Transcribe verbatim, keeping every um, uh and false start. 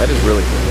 That is really cool.